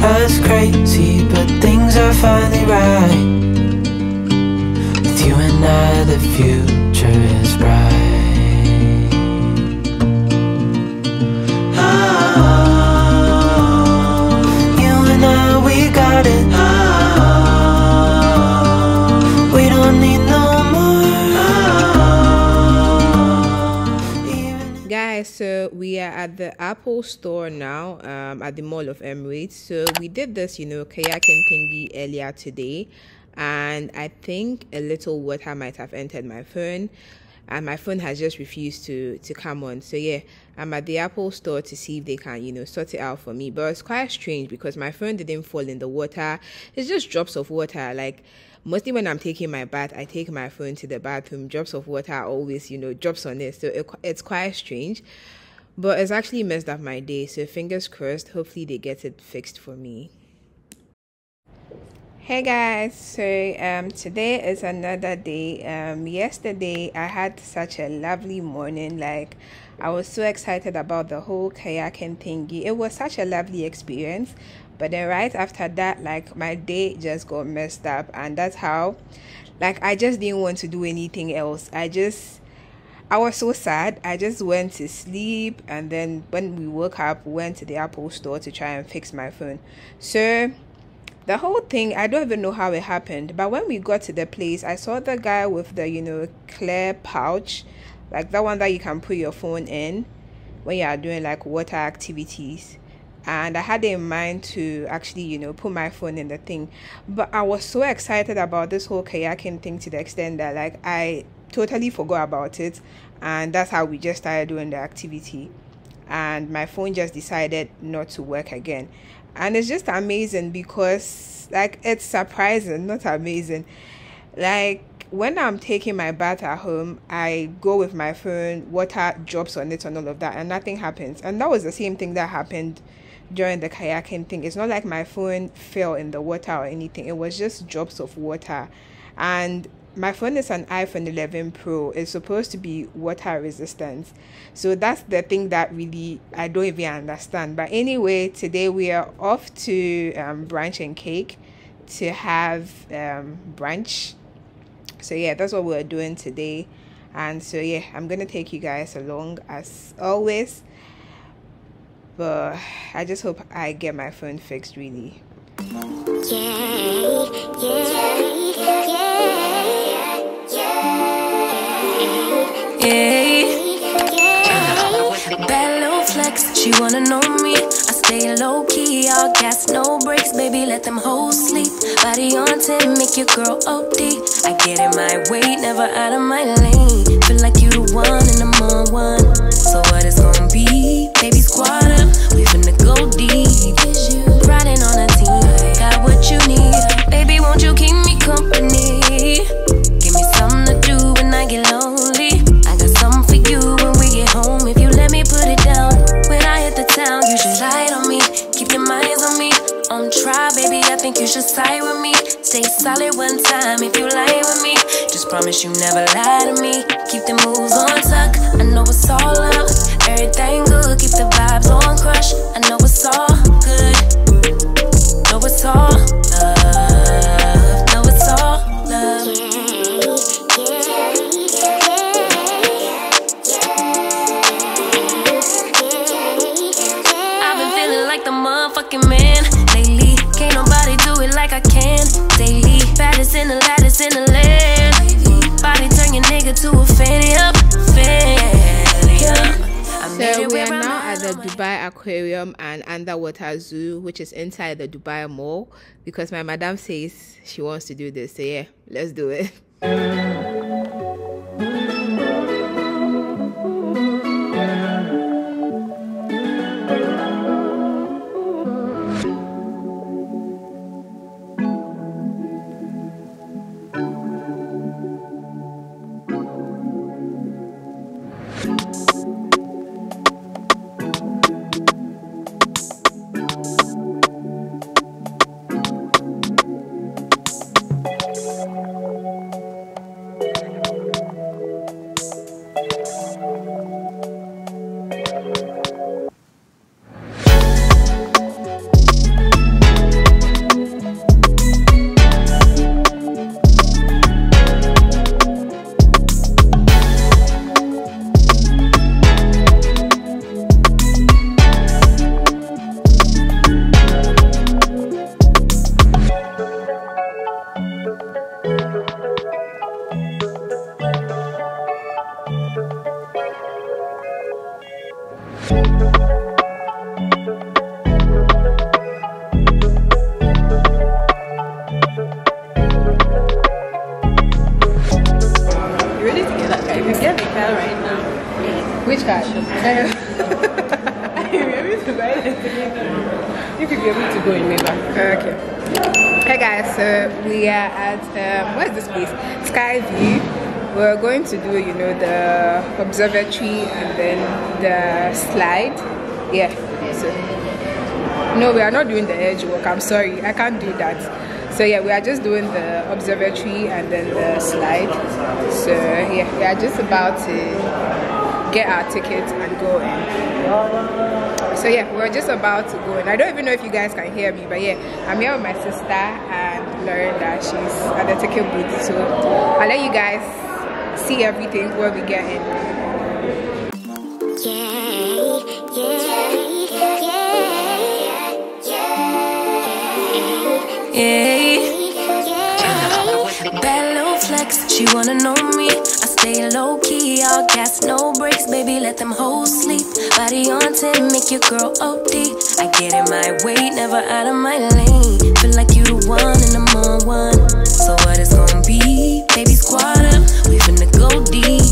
us crazy, but things are finally right. With you and I, the future is bright. Oh, you and I, we got it. Oh, we don't need no more. Guys, so we are at the Apple store now, at the Mall of Emirates. So we did this, kayaking thingy earlier today, and I think a little water might have entered my phone, and my phone has just refused to come on. So yeah, I'm at the Apple store to see if they can, sort it out for me. But it's quite strange because my phone didn't fall in the water. It's just drops of water. Like, mostly when I'm taking my bath, I take my phone to the bathroom. Drops of water always, drops on it. So it's quite strange. But it's actually messed up my day. So fingers crossed, hopefully they get it fixed for me. Hey guys, so today is another day. Yesterday I had such a lovely morning. Like, I was so excited about the whole kayaking thingy. It was such a lovely experience, but then right after that, like, my day just got messed up, and that's how, like, I just didn't want to do anything else. I was so sad. I just went to sleep, and then when we woke up, went to the Apple store to try and fix my phone. So the whole thing, I don't even know how it happened, but when we got to the place, I saw the guy with the, clear pouch, like that one that you can put your phone in when you are doing, like, water activities. And I had in mind to actually, put my phone in the thing. But I was so excited about this whole kayaking thing to the extent that, like, I totally forgot about it. And that's how we just started doing the activity. And my phone just decided not to work again. And it's just amazing because, like, it's surprising, not amazing. Like, when I'm taking my bath at home, I go with my phone, water drops on it and all of that, and nothing happens. And that was the same thing that happened during the kayaking thing. It's not like my phone fell in the water or anything. It was just drops of water. And my phone is an iPhone 11 Pro. It's supposed to be water resistant. So that's the thing that really I don't even understand. But anyway, today we are off to Brunch and Cake to have brunch. So yeah, that's what we're doing today. And so yeah, I'm going to take you guys along as always. But I just hope I get my phone fixed really. Bad little flex, she wanna know me. I stay low key, all gas, no breaks. Baby, let them hoes sleep. Body on 10, make your girl OD. I get in my way, never out of my lane. Feel like you the one and I'm on one. So what it's gonna be? Baby, squad up, we finna go deep. Riding on a team, got what you need. Baby, won't you keep me company? Give me something to do when I get lonely. Home if you let me put it down. When I hit the town, you should ride on me. Keep your minds on me. On try, baby, I think you should side with me. Stay solid one time if you lie with me. Just promise you never lie to me. Keep the moves on tuck. I know it's all up. Everything good. Keep the vibes on crush. I know it's all good. Know it's all love. Know it's all love. Man, lately, can't nobody do it like I can. Daily, baddest in the lattice in the land. Body turn your nigga to a fanny up, So we are now at the Dubai Aquarium and Underwater Zoo, which is inside the Dubai Mall, because my madam says she wants to do this. So yeah, let's do it. I will be able to buy it. You could be able to go in later. Okay. Hey guys, so we are at where's this place? Sky View. We're going to do, you know, the observatory and then the slide. Yeah. So, no, we are not doing the edge walk. I'm sorry, I can't do that. So yeah, we are just doing the observatory and then the slide. So yeah, we are just about to get our tickets and go in. So yeah, we're just about to go in. I don't even know if you guys can hear me, but yeah, I'm here with my sister and Lorinda. She's at the ticket booth, so I'll let you guys see everything when we get in. Yeah, yeah, yeah. Yeah, bad little flex, she wanna know me. I stay low-key, all gas, no breaks. Baby, let them hoes sleep. Body on 10, make your girl OD. I get in my way, never out of my lane. Feel like you the one and I'm on one. So what it's gonna be? Baby, squad up, we finna go deep.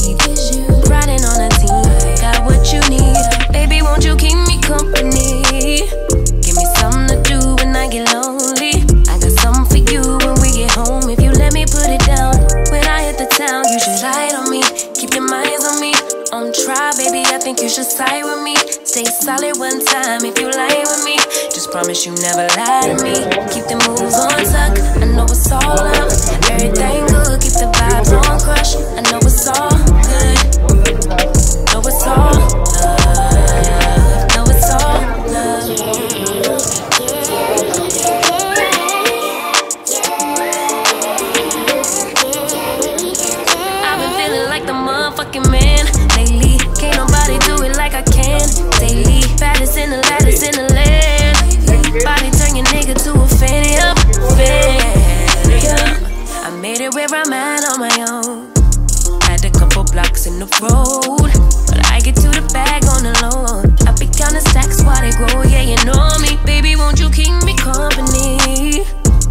Riding on a team, got what you need. Baby, won't you keep me company? Give me something to do when I get lonely. You should side with me, stay solid one time. If you lie with me, just promise you never lie to me. Keep the moves on tuck, I know it's all up. Everything good, keep the vibes on crush. I know it's all good, know it's all love, know it's all love. I've been feeling like the motherfucking man. Daily, baddest in the lattice in the land. Body turn your nigga to a fanny up, yeah. I made it where I'm at on my own. Had a couple blocks in the road, but I get to the bag on the low. I be counting stacks while they grow, yeah, you know me. Baby, won't you keep me company?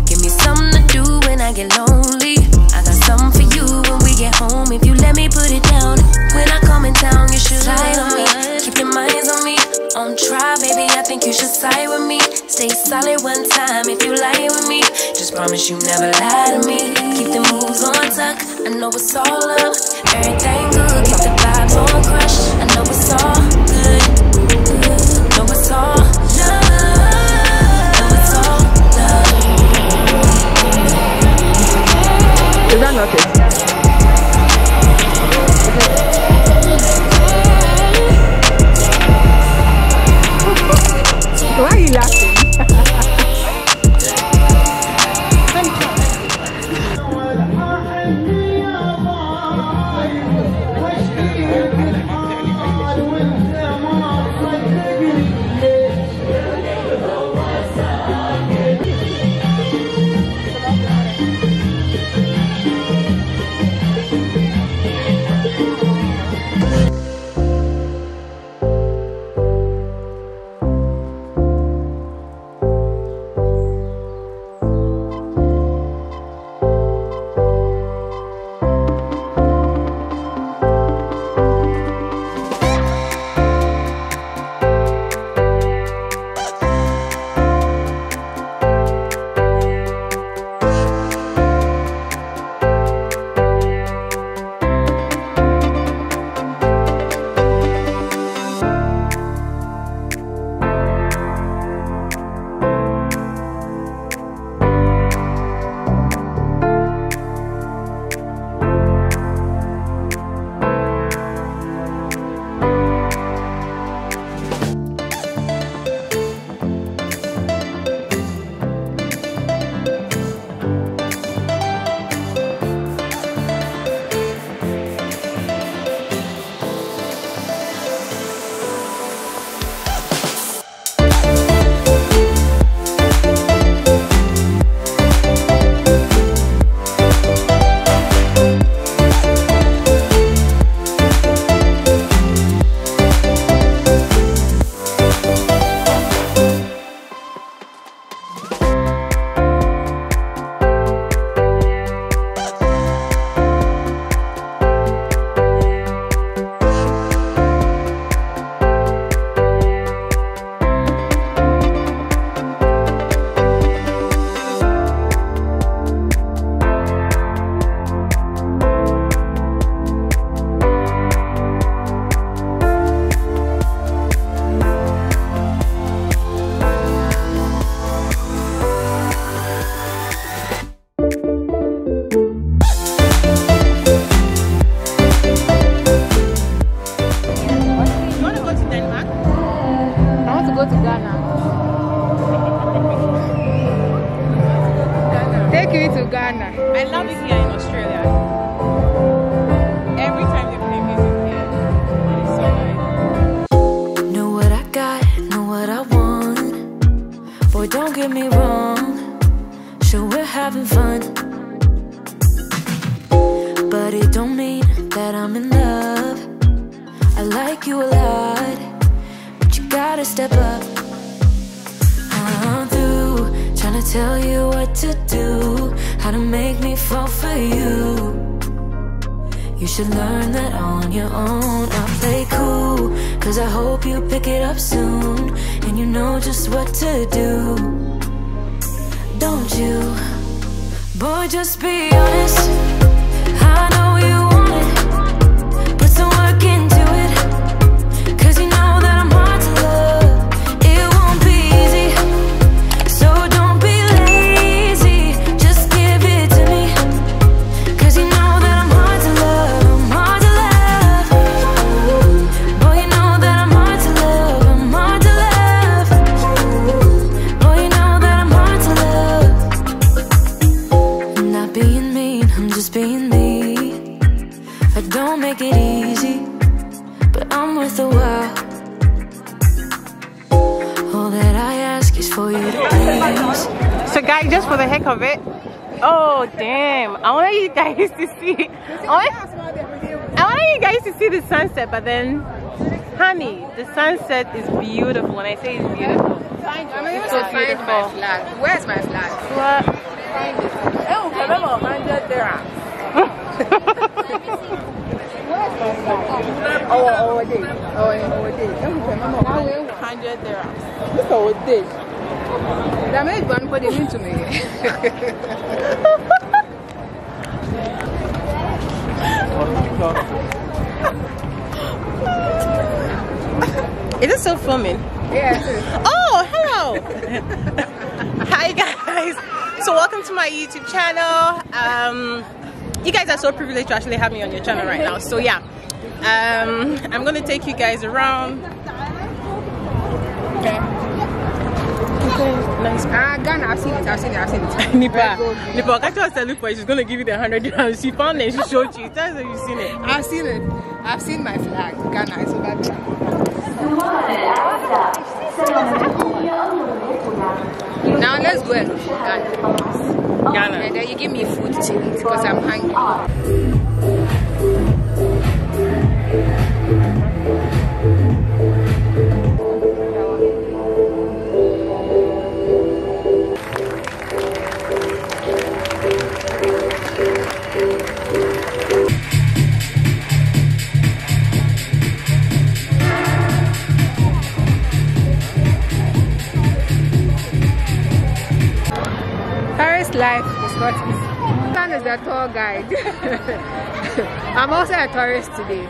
Give me something to do when I get lonely. I got something for you when we get home. If you let me put it down, when I come in town, you should slide on me. Keep your minds on me, on try, baby. I think you should side with me. Stay solid one time if you lie with me. Just promise you never lie to me. Keep the moves on tuck, I know it's all up. Everything good, keep the vibes on crush. I know it's all good, know it's all love. Is that nothing? Why are you laughing? Ghana. I love it here in Australia. Every time they play music here, it's so nice. Know what I got, know what I want. Boy, don't get me wrong, sure we're having fun. But it don't mean that I'm in love. I like you a lot, but you gotta step up. I'm through, trying to tell you what to do, how to make me fall for you. You should learn that on your own. I play cool, cause I hope you pick it up soon, and you know just what to do, don't you? Boy, just be honest, I know. Just for the heck of it. Oh damn! I want you guys to see. I want you guys to see the sunset. But then, honey, the sunset is beautiful. When I say it's beautiful, it's so beautiful. Where's my flag? What? Oh, remember 100 dirhams. Oh, 100 dirhams. Look at this. That made one for the mean to me. Is it still filming? Yeah. Oh, hello. Hi guys. So welcome to my YouTube channel. You guys are so privileged to actually have me on your channel right now. So yeah, I'm gonna take you guys around. Okay. Nice. Ghana, I've seen it. Nipa, I just said, look for it. She's gonna give you the 100 dirhams. She found it. She showed you. That's how you've seen it. I've seen my flag. Ghana is over there. Now let's go. Ghana. And then you give me food too, because I'm hungry. Life is not easy. Tan is a tour guide. I'm also a tourist today.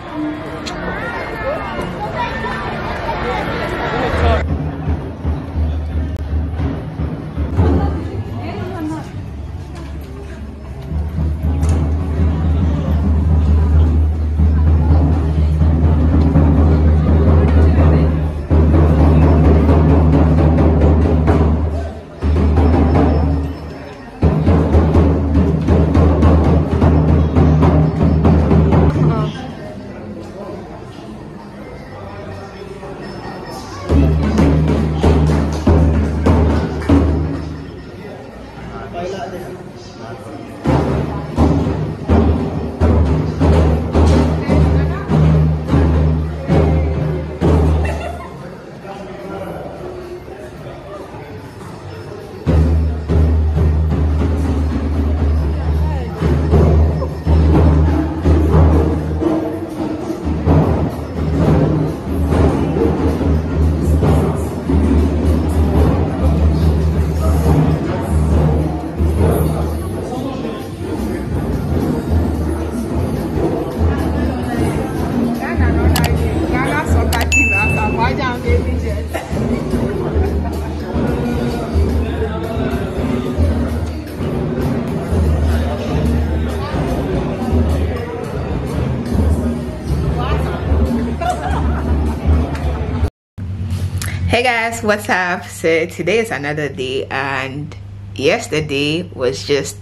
Hey guys, what's up? So today is another day, and yesterday was just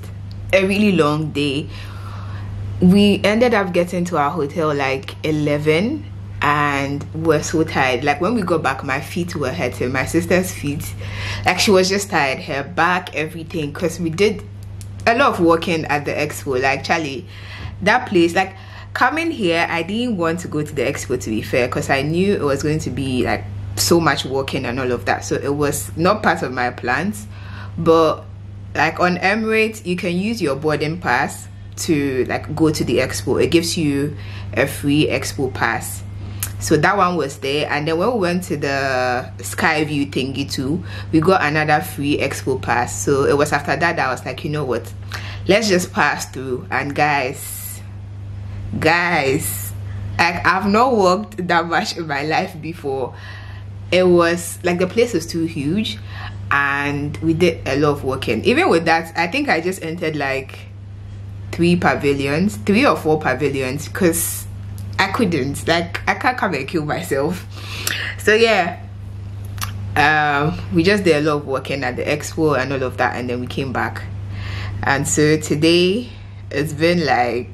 a really long day. We ended up getting to our hotel like 11 and we're so tired. Like when we got back, my feet were hurting, my sister's feet. Like she was just tired, her back, everything, because we did a lot of walking at the expo. Like Charlie, that place, like coming here, I didn't want to go to the expo, to be fair, because I knew it was going to be like so much walking and all of that, so it was not part of my plans. But like on Emirates, you can use your boarding pass to like go to the expo. It gives you a free expo pass, so that one was there. And then when we went to the Sky View thingy too, we got another free expo pass. So it was after that that I was like, you know what, let's just pass through. And guys, like I've not walked that much in my life before. It was like the place was too huge and we did a lot of walking. Even with that, I think I just entered like three or four pavilions because I couldn't, like I can't come and kill myself. So yeah, we just did a lot of working at the expo and all of that, and then we came back. And so today it's been like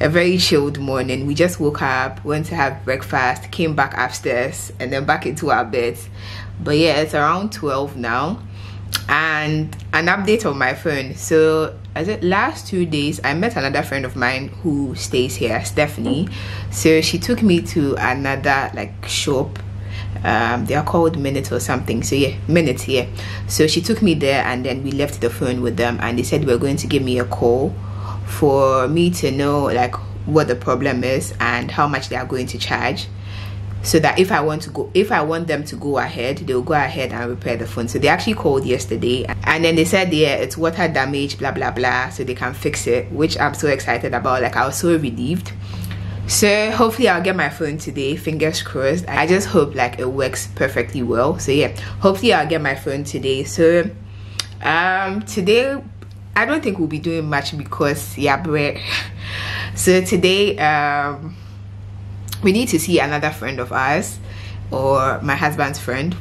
a very chilled morning. We just woke up, went to have breakfast, came back upstairs, and then back into our beds. But yeah, it's around 12 now. And an update on my phone. So as it last 2 days, I met another friend of mine who stays here, Stephanie. So she took me to another like shop. They are called Minute or something. So yeah, Minute here. Yeah. So she took me there, and then we left the phone with them, and they said they were going to give me a call for me to know like what the problem is and how much they are going to charge, so that if I want them to go ahead, they'll go ahead and repair the phone. So they actually called yesterday, and then they said, yeah, it's water damage, blah blah blah, so they can fix it, which I'm so excited about. Like I was so relieved. So hopefully I'll get my phone today, fingers crossed. I just hope like it works perfectly well. So yeah, hopefully I'll get my phone today. So today I don't think we'll be doing much because yeah, bread. So today we need to see another friend of ours, or my husband's friend.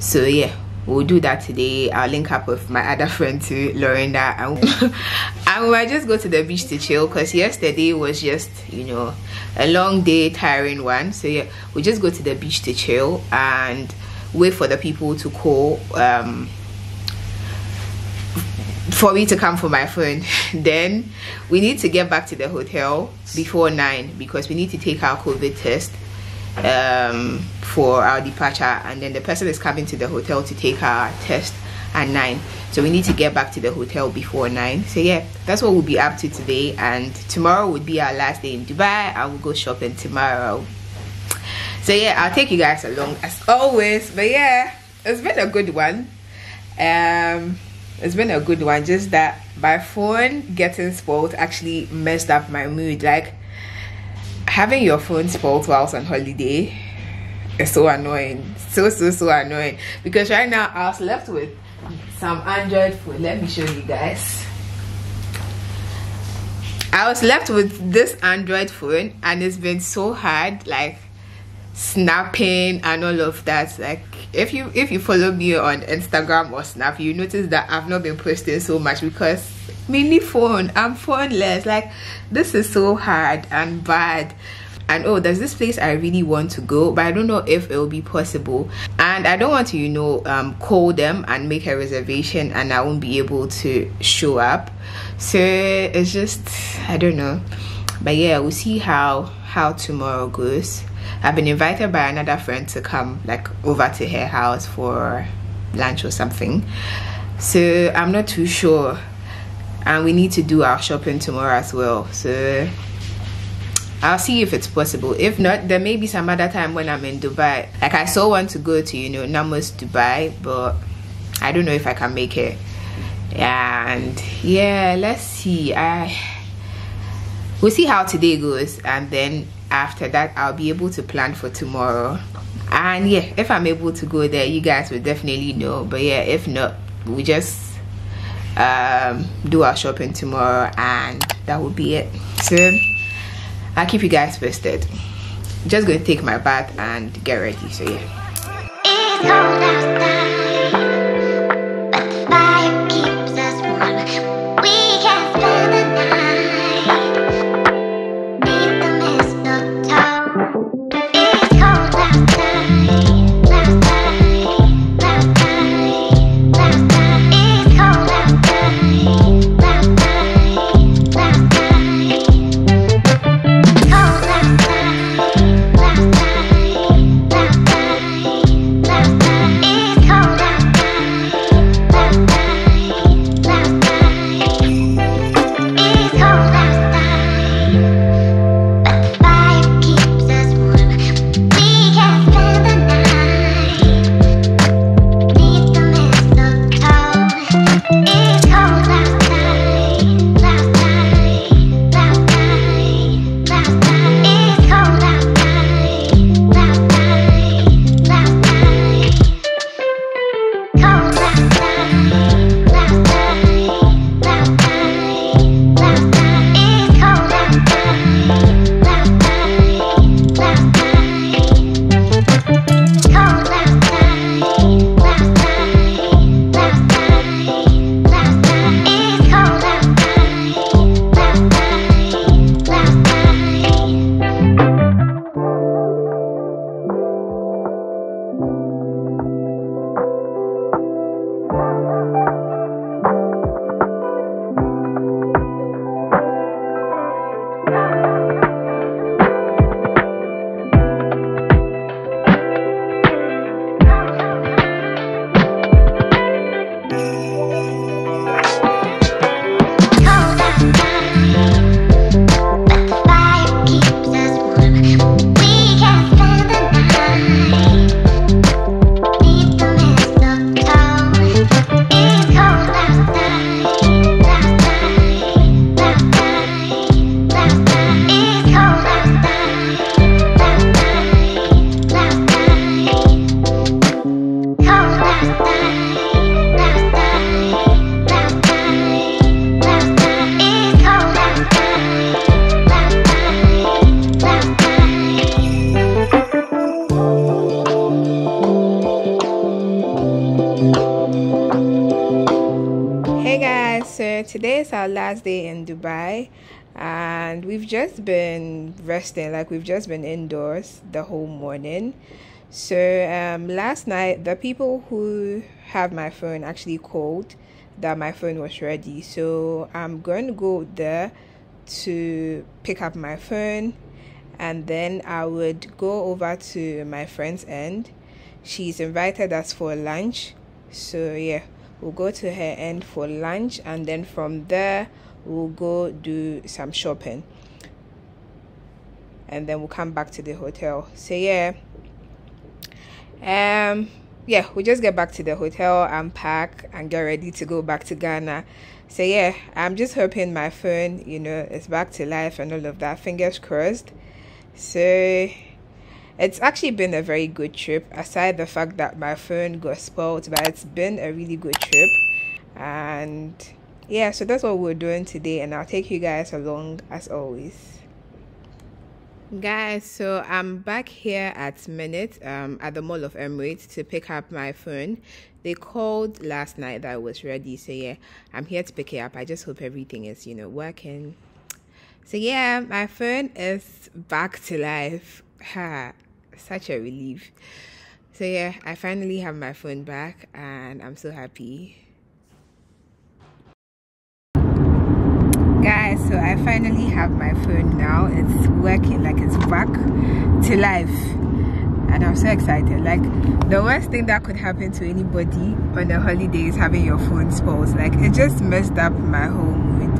So yeah, we'll do that today. I'll link up with my other friend too, Lorinda, and we might just go to the beach to chill, because yesterday was just, you know, a long day, tiring one. So yeah, we'll just go to the beach to chill and wait for the people to call for me to come for my phone. Then we need to get back to the hotel before 9, because we need to take our COVID test for our departure, and then the person is coming to the hotel to take our test at 9. So we need to get back to the hotel before 9. So yeah, that's what we'll be up to today, and tomorrow would be our last day in Dubai. I will go shopping tomorrow. So yeah, I'll take you guys along as always. But yeah, it's been a good one. It's been a good one, just that my phone getting spoiled actually messed up my mood. Like having your phone spoiled whilst on holiday is so annoying, so annoying, because right now I was left with some Android phone. Let me show you guys. I was left with this Android phone, and it's been so hard, like snapping and all of that. Like if you follow me on Instagram or Snap, you notice that I've not been posting so much because mini phone, I'm phoneless. Like this is so hard and bad. And oh, there's this place I really want to go, but I don't know if it will be possible, and I don't want to, you know, call them and make a reservation and I won't be able to show up. So it's just, I don't know. But yeah, we'll see how tomorrow goes. I've been invited by another friend to come like over to her house for lunch or something, so I'm not too sure. And we need to do our shopping tomorrow as well, so I'll see if it's possible. If not, there may be some other time when I'm in Dubai. Like I still want to go to, you know, Nammos Dubai, but I don't know if I can make it. And yeah, let's see. We'll see how today goes, and then after that I'll be able to plan for tomorrow. And yeah, if I'm able to go there, you guys will definitely know. But yeah, if not, we just do our shopping tomorrow, and that will be it. So I'll keep you guys posted. Just gonna take my bath and get ready. So yeah, it's all outside, but the fire keeps us warm. Hey guys, so today is our last day in Dubai and we've just been resting, like we've just been indoors the whole morning. So last night the people who have my phone actually called that my phone was ready, so I'm going to go there to pick up my phone and then I would go over to my friend's end. She's invited us for lunch, so yeah, we'll go to her end for lunch and then from there we'll go do some shopping and then we'll come back to the hotel. So yeah, we'll just get back to the hotel and pack and get ready to go back to Ghana. So yeah, I'm just hoping my phone, you know, is back to life and all of that, fingers crossed. So it's actually been a very good trip, aside the fact that my phone got spoiled, but it's been a really good trip. And yeah, so that's what we're doing today and I'll take you guys along as always. Guys, so I'm back here at Minute at the Mall of Emirates to pick up my phone. They called last night that I was ready, so yeah, I'm here to pick it up. I just hope everything is, you know, working. So yeah, my phone is back to life. Ha, such a relief. So yeah, I finally have my phone back and I'm so happy. Guys, so I finally have my phone now. It's working, like it's back to life and I'm so excited. Like, the worst thing that could happen to anybody on a holiday is having your phone spoiled. Like, it just messed up my whole mood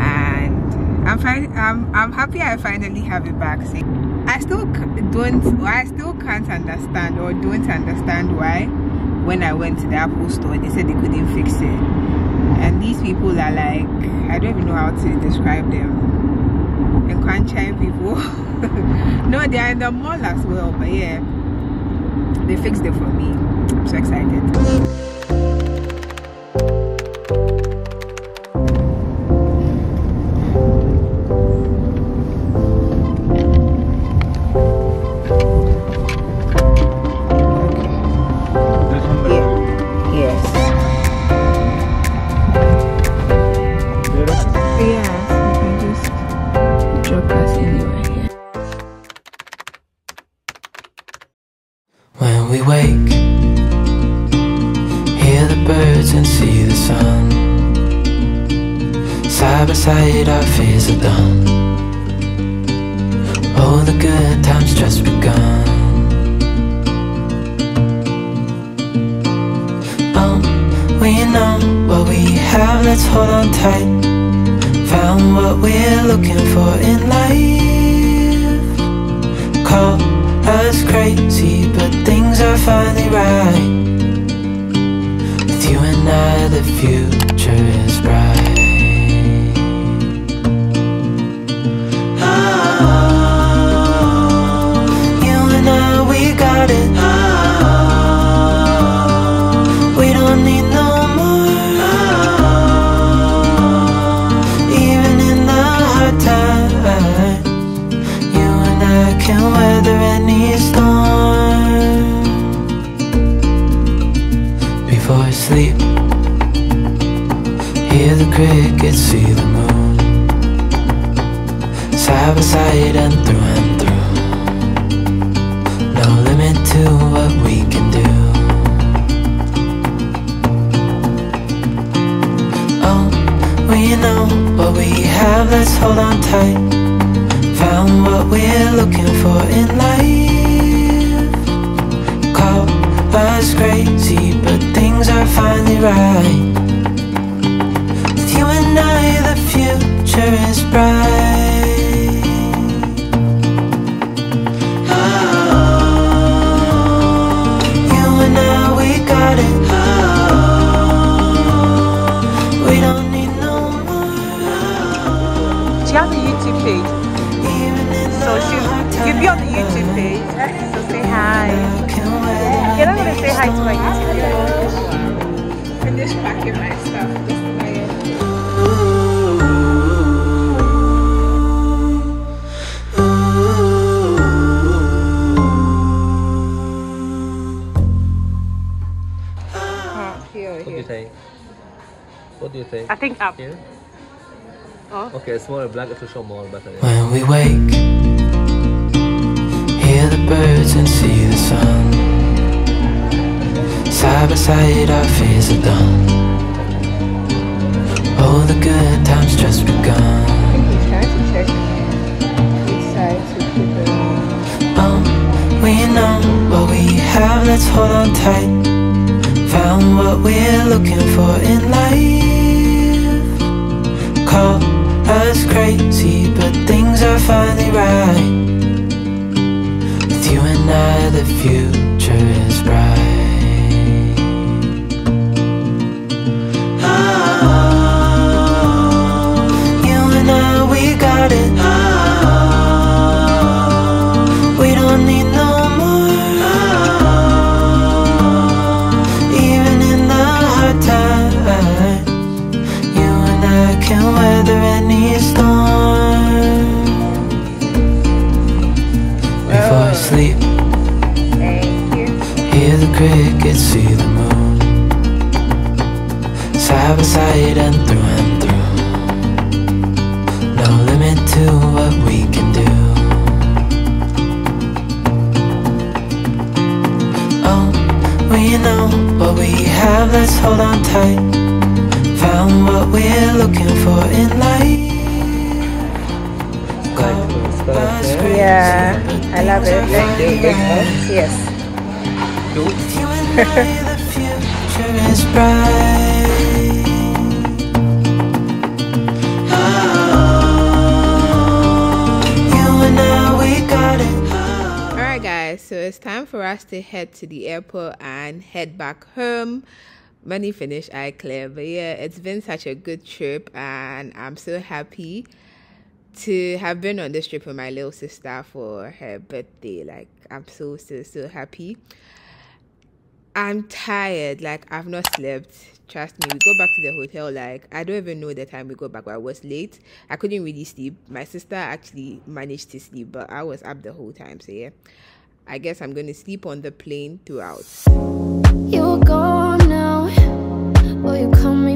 and I'm happy I finally have it back. So I still can't understand, or don't understand, why when I went to the Apple store they said they couldn't fix it. And these people are like, I don't even know how to describe them. Enchanting people. No, they are in the mall as well, but yeah, they fixed it for me. I'm so excited. Our fears are done. All the good times just begun. Oh, we know what we have, let's hold on tight. Found what we're looking for in life. Call us crazy, but things are finally right. With you and I, the future is bright. Crickets, see the moon, side by side and through, no limit to what we can do. Oh, we know what we have, let's hold on tight. Found what we're looking for in life. Call us crazy, but things are finally right. The future is bright. Oh, you and I, we got it. Oh, we don't need no more. Do you have a YouTube page? So you'll be on the YouTube page. So say hi. You're not gonna say hi to my YouTube page. Finish packing my stuff. What do you think? I think up. Yeah? Oh. Okay, it's more a black official mall, better. Yeah. When we wake, hear the birds and see the sun. Side by side, our fears are done. All the good times just begun. We know what we have, let's hold on tight. Found what we're looking for in life. Call us crazy, but things are finally right. With you and I, the future is bright. Crickets, see the moon, side by side and through, no limit to what we can do. Oh, we know what we have, let's hold on tight. Found what we're looking for in life. Yeah, I love it. Thank you. Yes. If you and I, the future is bright. Oh, you and I, we got it. Oh. Alright guys, so it's time for us to head to the airport and head back home. Money finish, I clear. But yeah, it's been such a good trip and I'm so happy to have been on this trip with my little sister for her birthday. Like, I'm so happy. I'm tired, like I've not slept, trust me. We go back to the hotel, like I don't even know the time we go back, but I was late. I couldn't really sleep. My sister actually managed to sleep, but I was up the whole time. So yeah, I guess I'm gonna sleep on the plane throughout. You're gone now, will you come